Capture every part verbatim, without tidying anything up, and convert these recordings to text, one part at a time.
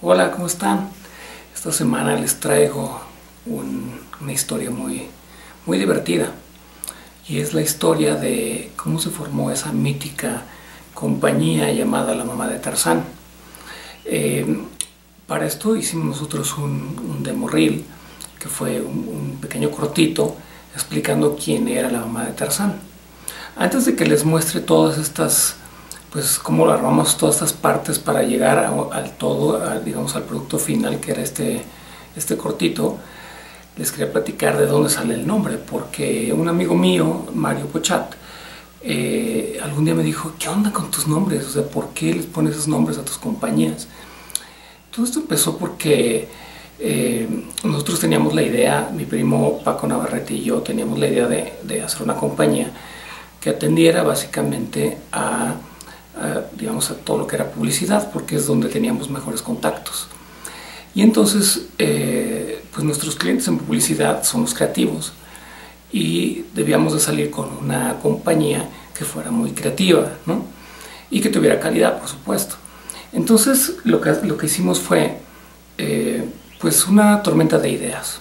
Hola, ¿cómo están? Esta semana les traigo un, una historia muy, muy divertida, y es la historia de cómo se formó esa mítica compañía llamada La Mamá de Tarzán. Eh, para esto hicimos nosotros un, un demo reel, que fue un, un pequeño cortito explicando quién era la mamá de Tarzán. Antes de que les muestre todas estas, pues cómo armamos todas estas partes para llegar a, al todo, a, digamos al producto final que era este, este cortito, les quería platicar de dónde sale el nombre, porque un amigo mío, Mario Pochat, eh, algún día me dijo, ¿qué onda con tus nombres? O sea, ¿por qué les pones esos nombres a tus compañías? Todo esto empezó porque Eh, nosotros teníamos la idea, mi primo Paco Navarrete y yo teníamos la idea de, de hacer una compañía que atendiera básicamente a, a, digamos, a todo lo que era publicidad, porque es donde teníamos mejores contactos. Y entonces, eh, pues nuestros clientes en publicidad son los creativos, y debíamos de salir con una compañía que fuera muy creativa, ¿no? Y que tuviera calidad, por supuesto. Entonces, lo que, lo que hicimos fue Eh, pues una tormenta de ideas,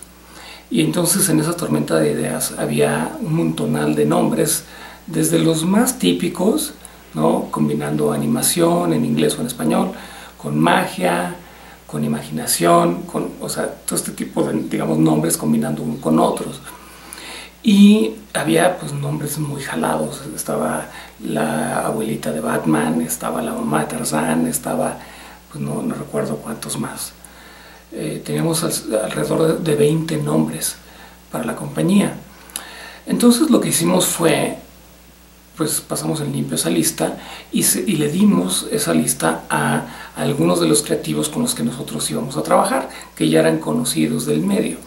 y entonces en esa tormenta de ideas había un montonal de nombres, desde los más típicos, ¿no?, combinando animación en inglés o en español, con magia, con imaginación, con, o sea, todo este tipo de, digamos, nombres combinando uno con otros. Y había pues nombres muy jalados, estaba la abuelita de Batman, estaba la mamá de Tarzán, estaba, pues no, no recuerdo cuántos más. Eh, teníamos al, alrededor de veinte nombres para la compañía. Entonces lo que hicimos fue, pues pasamos en limpio esa lista y, se, y le dimos esa lista a, a algunos de los creativos con los que nosotros íbamos a trabajar, que ya eran conocidos del medio.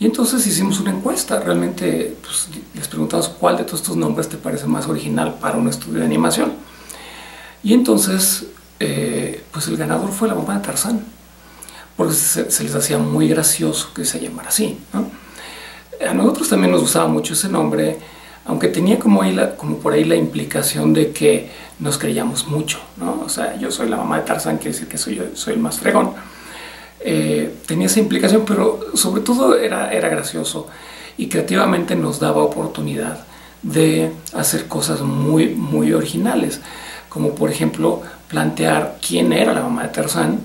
Y entonces hicimos una encuesta, realmente pues, les preguntamos cuál de todos estos nombres te parece más original para un estudio de animación. Y entonces, eh, pues el ganador fue la mamá de Tarzán, porque se, se les hacía muy gracioso que se llamara así, ¿no? A nosotros también nos gustaba mucho ese nombre, aunque tenía como, ahí la, como por ahí la implicación de que nos creíamos mucho, ¿no? O sea, yo soy la mamá de Tarzán, quiere decir que soy, yo, soy el más fregón. Eh, tenía esa implicación, pero sobre todo era, era gracioso, y creativamente nos daba oportunidad de hacer cosas muy, muy originales, como por ejemplo plantear quién era la mamá de Tarzán,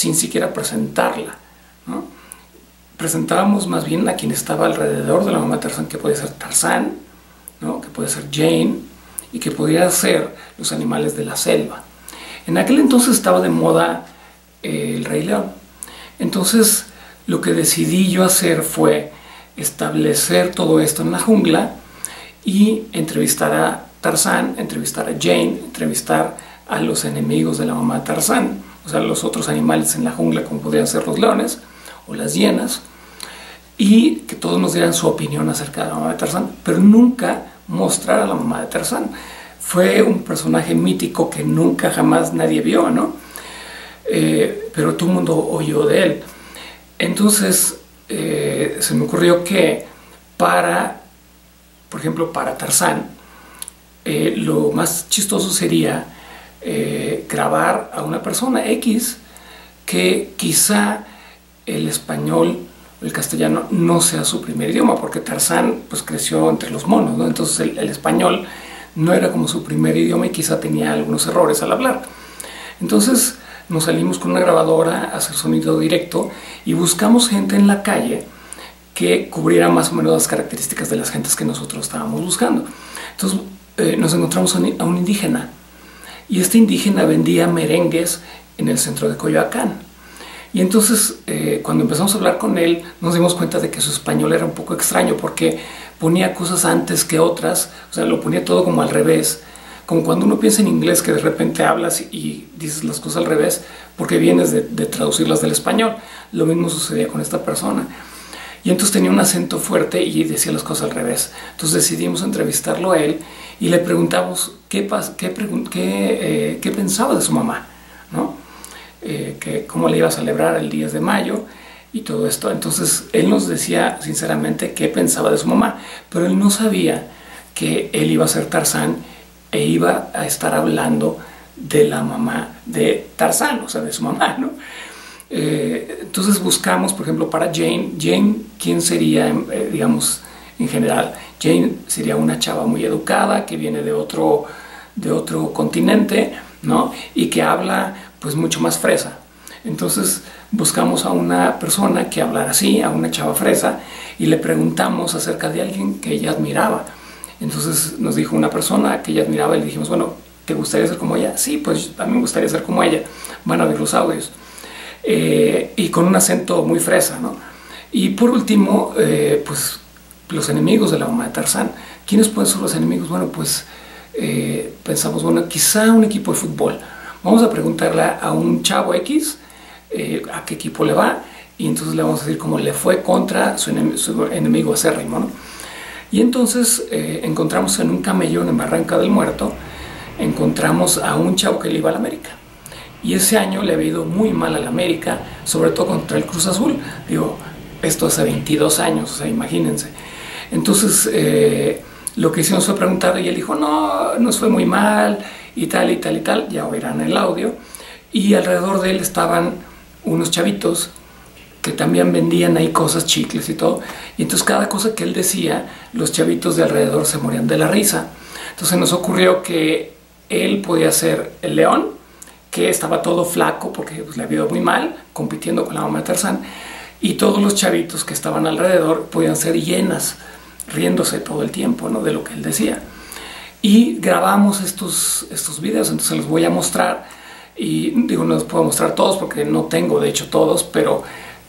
sin siquiera presentarla, ¿no? Presentábamos más bien a quien estaba alrededor de la mamá de Tarzán, que podía ser Tarzán, ¿no?, que podía ser Jane, y que podía ser los animales de la selva. En aquel entonces estaba de moda eh, el Rey León. Entonces lo que decidí yo hacer fue establecer todo esto en la jungla y entrevistar a Tarzán, entrevistar a Jane, entrevistar a los enemigos de la mamá de Tarzán, o sea, los otros animales en la jungla, como podrían ser los leones o las hienas, y que todos nos dieran su opinión acerca de la mamá de Tarzán, pero nunca mostrar a la mamá de Tarzán. Fue un personaje mítico que nunca jamás nadie vio, ¿no? Eh, pero todo el mundo oyó de él. Entonces, eh, se me ocurrió que para, por ejemplo, para Tarzán, eh, lo más chistoso sería Eh, grabar a una persona X que quizá el español, el castellano, no sea su primer idioma, porque Tarzán pues creció entre los monos, ¿no? Entonces el, el español no era como su primer idioma y quizá tenía algunos errores al hablar. Entonces nos salimos con una grabadora a hacer sonido directo y buscamos gente en la calle que cubriera más o menos las características de las gentes que nosotros estábamos buscando. Entonces eh, nos encontramos a un indígena, y este indígena vendía merengues en el centro de Coyoacán. Y entonces, eh, cuando empezamos a hablar con él, nos dimos cuenta de que su español era un poco extraño, porque ponía cosas antes que otras, o sea, lo ponía todo como al revés. Como cuando uno piensa en inglés, que de repente hablas y dices las cosas al revés, porque vienes de, de traducirlas del español. Lo mismo sucedía con esta persona. Y entonces tenía un acento fuerte y decía las cosas al revés. Entonces decidimos entrevistarlo a él y le preguntamos qué, qué, pregun qué, eh, qué pensaba de su mamá, ¿no? Eh, que, cómo le iba a celebrar el diez de mayo, y todo esto. Entonces él nos decía sinceramente qué pensaba de su mamá, pero él no sabía que él iba a ser Tarzán e iba a estar hablando de la mamá de Tarzán, o sea, de su mamá, ¿no? Eh, entonces buscamos, por ejemplo, para Jane, Jane, ¿quién sería, eh, digamos, en general? Jane sería una chava muy educada que viene de otro, de otro continente, ¿no? Y que habla, pues, mucho más fresa. Entonces buscamos a una persona que hablara así, a una chava fresa, y le preguntamos acerca de alguien que ella admiraba. Entonces nos dijo una persona que ella admiraba y le dijimos, bueno, ¿te gustaría ser como ella? Sí, pues a mí me gustaría ser como ella. Van a ver los audios. Eh, y con un acento muy fresa, ¿no? Y por último, eh, pues los enemigos de la mamá de Tarzán. ¿Quiénes pueden ser los enemigos? Bueno, pues eh, pensamos, bueno, quizá un equipo de fútbol. Vamos a preguntarle a un chavo X eh, a qué equipo le va, y entonces le vamos a decir cómo le fue contra su, enem su enemigo acérrimo, ¿no? Y entonces eh, encontramos en un camellón en Barranca del Muerto, encontramos a un chavo que le iba a la América. Y ese año le había ido muy mal a la América, sobre todo contra el Cruz Azul. Digo, esto hace veintidós años, o sea, imagínense. Entonces, eh, lo que hicimos fue preguntarle y él dijo, no, nos fue muy mal, y tal, y tal, y tal. Ya oirán el audio. Y alrededor de él estaban unos chavitos que también vendían ahí cosas, chicles y todo. Y entonces cada cosa que él decía, los chavitos de alrededor se morían de la risa. Entonces nos ocurrió que él podía ser el león, que estaba todo flaco porque pues, le había ido muy mal, compitiendo con la mamá de Tarzán, y todos los chavitos que estaban alrededor podían ser hienas, riéndose todo el tiempo, ¿no?, de lo que él decía. Y grabamos estos, estos videos, entonces los voy a mostrar, y digo, no los puedo mostrar todos porque no tengo de hecho todos, pero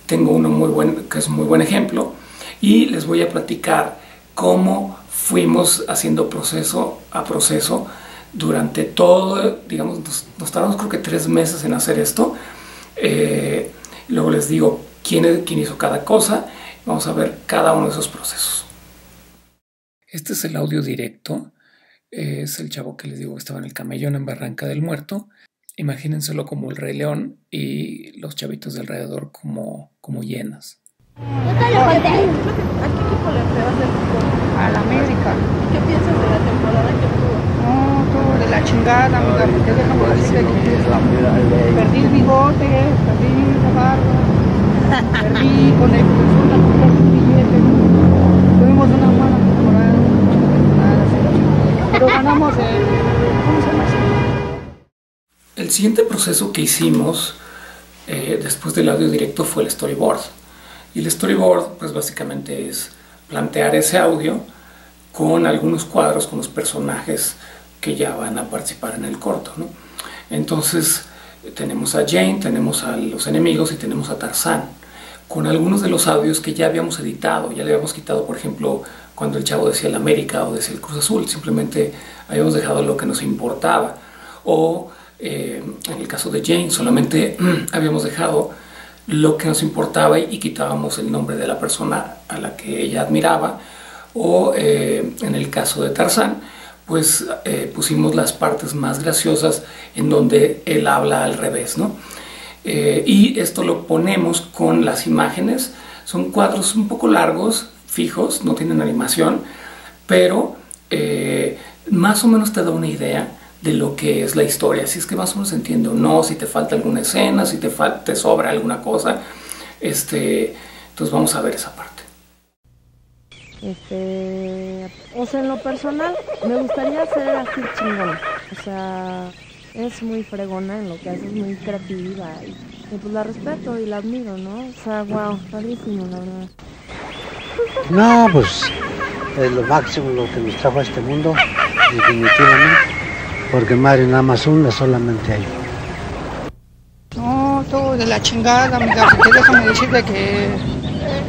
tengo uno muy buen, que es un muy buen ejemplo, y les voy a platicar cómo fuimos haciendo proceso a proceso. Durante todo, digamos, nos, nos tardamos creo que tres meses en hacer esto. Eh, luego les digo quién, es, quién hizo cada cosa. Vamos a ver cada uno de esos procesos. Este es el audio directo. Eh, es el chavo que les digo que estaba en el camellón en Barranca del Muerto. Imagínenselo como el Rey León y los chavitos de alrededor como, como hienas. ¿Qué ¿A qué equipo le pegas el fútbol? A la América. ¿Qué piensas de la temporada que tuvo? De la chingada, amiga, porque deja por así de aquí. Perdí el bigote, perdí la barba, perdí con el persona, con el billete. Tuvimos una mala temporada, pero ganamos el... ¿Cómo se llama así? El siguiente proceso que hicimos eh, después del audio directo fue el storyboard. Y el storyboard, pues básicamente es plantear ese audio con algunos cuadros, con los personajes que ya van a participar en el corto, ¿no? Entonces tenemos a Jane, tenemos a los enemigos y tenemos a Tarzán, con algunos de los audios que ya habíamos editado, ya le habíamos quitado, por ejemplo, cuando el chavo decía el América o decía el Cruz Azul, simplemente habíamos dejado lo que nos importaba, o eh, en el caso de Jane solamente habíamos dejado lo que nos importaba y quitábamos el nombre de la persona a la que ella admiraba, o eh, en el caso de Tarzán, pues eh, pusimos las partes más graciosas en donde él habla al revés, ¿no? Eh, y esto lo ponemos con las imágenes. Son cuadros un poco largos, fijos, no tienen animación, pero eh, más o menos te da una idea de lo que es la historia. Si es que más o menos entiendo, no, si te falta alguna escena, si te, fal te sobra alguna cosa. Este, entonces vamos a ver esa parte. Este, o sea, en lo personal me gustaría ser así chingona, o sea, es muy fregona en lo que hace, es muy creativa y, y pues la respeto y la admiro, ¿no? O sea, wow, padrísimo, la verdad. No, pues es lo máximo lo que nos trajo a este mundo, definitivamente, porque Mario nada más una, solamente hay. No, todo de la chingada, amiga, porque déjame decirte que...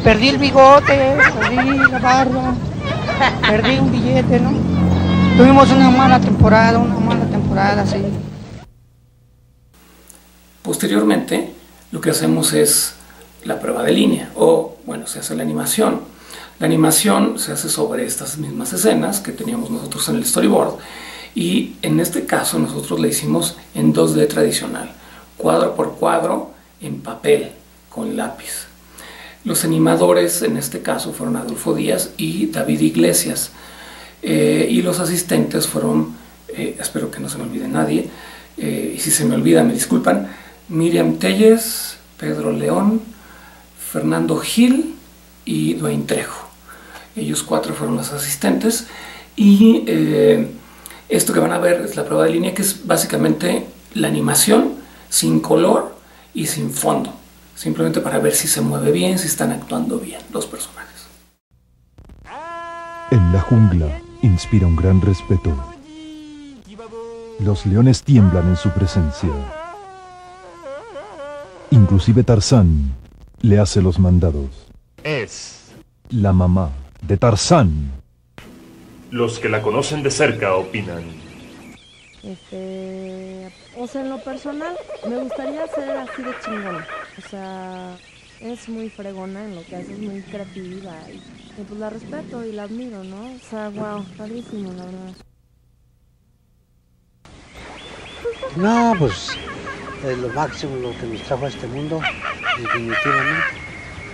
Perdí el bigote, perdí la barba, perdí un billete, ¿no? Tuvimos una mala temporada, una mala temporada, sí. Posteriormente, lo que hacemos es la prueba de línea, o, bueno, se hace la animación. La animación se hace sobre estas mismas escenas que teníamos nosotros en el storyboard, y en este caso nosotros la hicimos en dos D tradicional, cuadro por cuadro, en papel, con lápiz. Los animadores en este caso fueron Adolfo Díaz y David Iglesias, eh, y los asistentes fueron, eh, espero que no se me olvide nadie, eh, y si se me olvida me disculpan, Miriam Telles, Pedro León, Fernando Gil y Duain Trejo. Ellos cuatro fueron los asistentes, y eh, esto que van a ver es la prueba de línea, que es básicamente la animación sin color y sin fondo, simplemente para ver si se mueve bien, si están actuando bien los personajes. En la jungla inspira un gran respeto. Los leones tiemblan en su presencia. Inclusive Tarzán le hace los mandados. Es La Mamá de Tarzán. Los que la conocen de cerca opinan. Este... O sea, en lo personal, me gustaría ser así de chingona. O sea, es muy fregona en lo que hace, es muy creativa. Y, y pues la respeto y la admiro, ¿no? O sea, wow, padrísimo, la verdad. No, pues, es lo máximo lo que nos trajo a este mundo, definitivamente.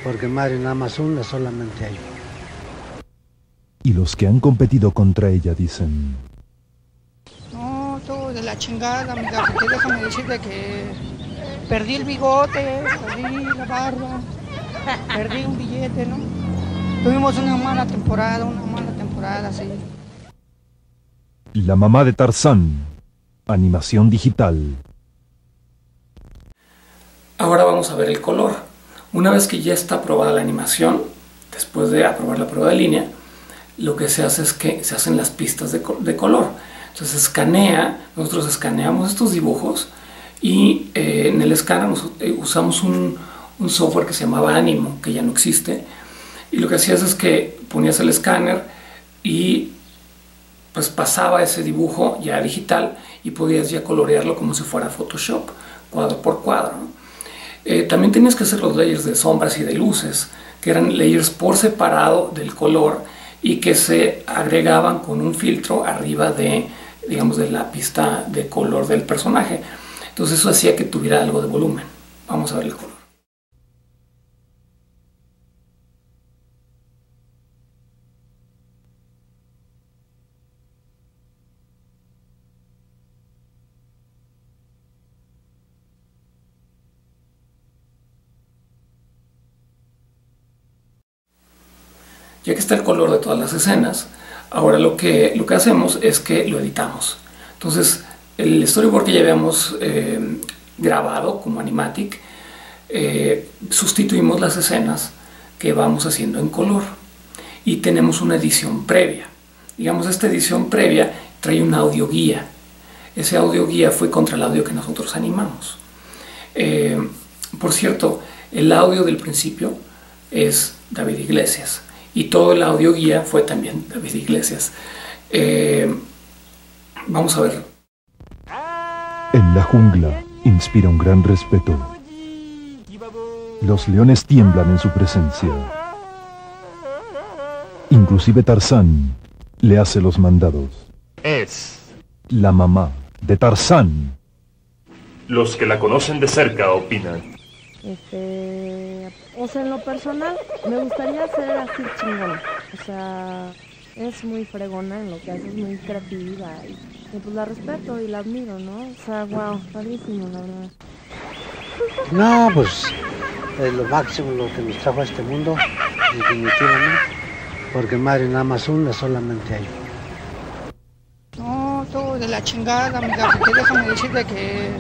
Porque Mario nada más una, solamente hay. Y los que han competido contra ella dicen... No, todo de la chingada, amiga, porque déjame decirte que... Perdí el bigote, perdí la barba, perdí un billete, ¿no? Tuvimos una mala temporada, una mala temporada, sí. La Mamá de Tarzán, animación digital. Ahora vamos a ver el color. Una vez que ya está aprobada la animación, después de aprobar la prueba de línea, lo que se hace es que se hacen las pistas de, de color. Entonces escanea, nosotros escaneamos estos dibujos, y eh, en el escáner nos, eh, usamos un, un software que se llamaba Animo, que ya no existe, y lo que hacías es que ponías el escáner y pues pasaba ese dibujo ya digital y podías ya colorearlo como si fuera Photoshop, cuadro por cuadro, ¿no? eh, también tenías que hacer los layers de sombras y de luces, que eran layers por separado del color y que se agregaban con un filtro arriba de, digamos, de la pista de color del personaje. Entonces eso hacía que tuviera algo de volumen. Vamos a ver el color. Ya que está el color de todas las escenas, ahora lo que, lo que hacemos es que lo editamos. Entonces, el storyboard que ya habíamos eh, grabado como animatic, eh, sustituimos las escenas que vamos haciendo en color y tenemos una edición previa. Digamos, esta edición previa trae una audio guía. Ese audio guía fue contra el audio que nosotros animamos. Eh, por cierto, el audio del principio es David Iglesias y todo el audio guía fue también David Iglesias. Eh, vamos a ver. En la jungla inspira un gran respeto. Los leones tiemblan en su presencia. Inclusive Tarzán le hace los mandados. Es La Mamá de Tarzán. Los que la conocen de cerca opinan. Este... O sea, en lo personal, me gustaría ser así chingona. O sea... Es muy fregona en lo que hace, es muy creativa. Y, y pues la respeto y la admiro, ¿no? O sea, wow, padrísimo, la verdad. No, pues es lo máximo lo que nos trajo a este mundo, definitivamente. Porque Mario nada más una, solamente hay. No, todo de la chingada, amiga, porque déjame decirte que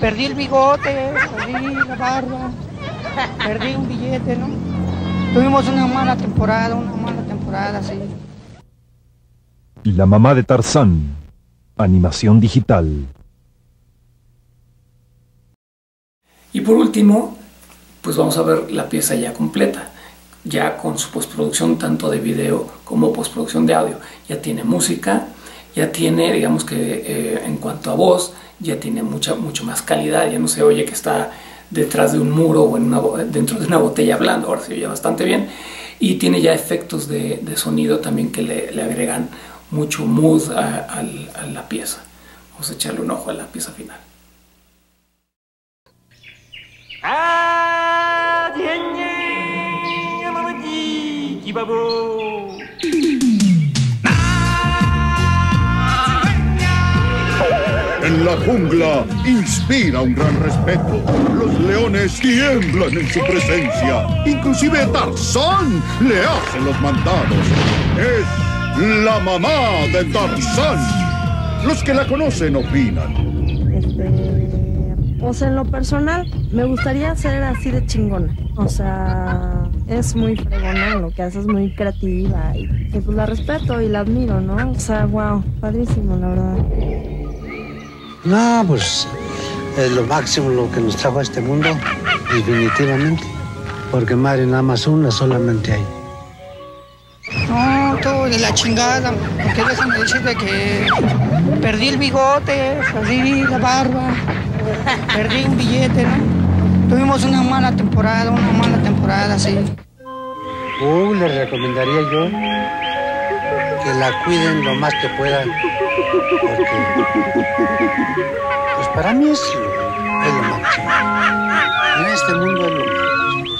perdí el bigote, perdí la barba, perdí un billete, ¿no? Tuvimos una mala temporada, una mala temporada, sí. La Mamá de Tarzán, animación digital. Y por último, pues vamos a ver la pieza ya completa, ya con su postproducción tanto de video como postproducción de audio. Ya tiene música, ya tiene, digamos que eh, en cuanto a voz, ya tiene mucha, mucho más calidad, ya no se oye que está detrás de un muro o en una, dentro de una botella hablando, ahora se oye bastante bien. Y tiene ya efectos de, de sonido también que le, le agregan mucho mood a, a, a la pieza. Vamos a echarle un ojo a la pieza final. babó. En la jungla inspira un gran respeto. Los leones tiemblan en su presencia. Inclusive a Tarzán le hacen los mandados. Es la mamá de Tarzán. Los que la conocen opinan. Este, pues en lo personal, me gustaría ser así de chingona. O sea, es muy fregona, lo que hace es muy creativa. Y pues la respeto y la admiro, ¿no? O sea, wow, padrísimo, la verdad. No, pues es lo máximo lo que nos trajo a este mundo, definitivamente. Porque madre nada más una, solamente hay. No, todo de la chingada, porque déjame decirte que perdí el bigote, perdí la barba, perdí un billete, ¿no? Tuvimos una mala temporada, una mala temporada, sí. Uh, le recomendaría yo que la cuiden lo más que puedan. Porque, pues para mí es, es lo máximo. En este mundo es lo máximo.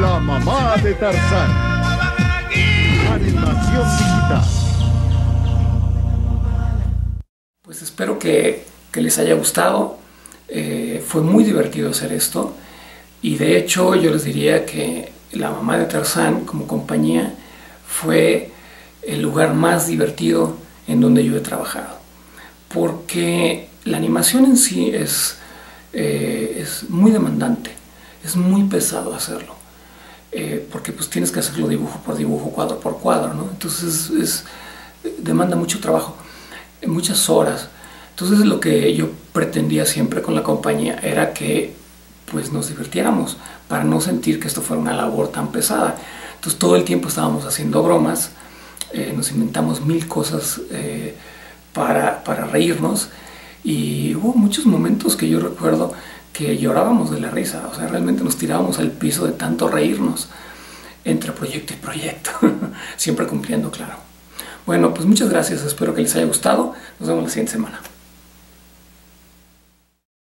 La mamá de Tarzán. Animación digital. Pues espero que, que les haya gustado. Eh, fue muy divertido hacer esto. Y de hecho yo les diría que La Mamá de Tarzán como compañía fue el lugar más divertido en donde yo he trabajado, porque la animación en sí es, eh, es muy demandante, es muy pesado hacerlo, eh, porque pues tienes que hacerlo dibujo por dibujo, cuadro por cuadro, ¿no? Entonces es, demanda mucho trabajo, muchas horas. Entonces lo que yo pretendía siempre con la compañía era que pues nos divirtiéramos, para no sentir que esto fuera una labor tan pesada. Entonces todo el tiempo estábamos haciendo bromas. Eh, nos inventamos mil cosas eh, para, para reírnos, y hubo muchos momentos que yo recuerdo que llorábamos de la risa. O sea, realmente nos tirábamos al piso de tanto reírnos entre proyecto y proyecto, siempre cumpliendo, claro. Bueno, pues muchas gracias, espero que les haya gustado, nos vemos la siguiente semana.